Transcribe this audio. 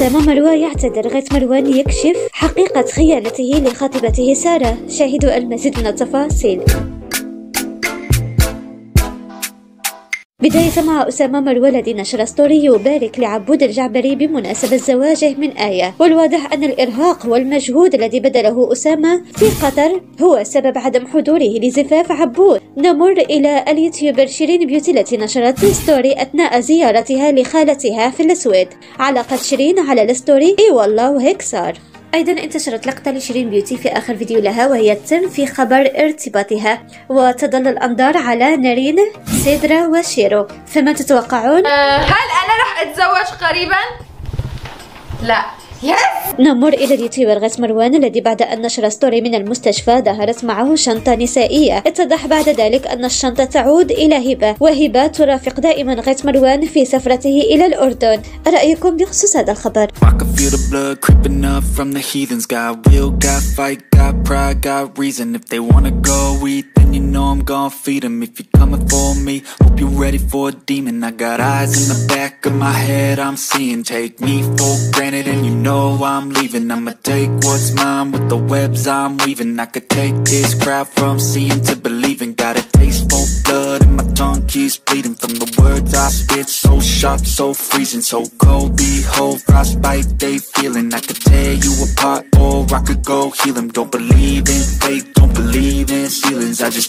أسامة مروان يعتذر. غيث مروان يكشف حقيقة خيانته لخطيبته سارة. شاهدوا المزيد من التفاصيل. بداية مع أسامة مروان الذي نشر ستوري يبارك لعبود الجعبري بمناسبة زواجه من آية. والواضح أن الإرهاق والمجهود الذي بذله أسامة في قطر هو سبب عدم حضوره لزفاف عبود. نمر إلى اليوتيوبر شيرين بيوتي التي نشرت ستوري أثناء زيارتها لخالتها في السويد. علاقة شيرين على الستوري إي والله وهيك صار. أيضا انتشرت لقطة لشيرين بيوتي في آخر فيديو لها وهي تم في خبر ارتباطها، وتظل الأنظار على نارين سيدرا وشيرو. فما تتوقعون؟ هل أنا راح أتزوج قريبا؟ لا. نمر إلى اليوتيوبر غيث مروان الذي بعد أن نشر ستوري من المستشفى ظهرت معه شنطة نسائية. اتضح بعد ذلك أن الشنطة تعود إلى هبة، وهبة ترافق دائما غيث مروان في سفرته إلى الأردن. رأيكم بخصوص هذا الخبر؟ No, I'm leaving. I'ma take what's mine with the webs I'm weaving. I could take this crowd from seeing to believing. Got a taste for blood and my tongue keeps bleeding from the words I spit. So sharp, so freezing, so cold. Behold, frostbite they feeling. I could tear you apart or I could go heal them. Don't believe in fate, don't believe in ceilings. I just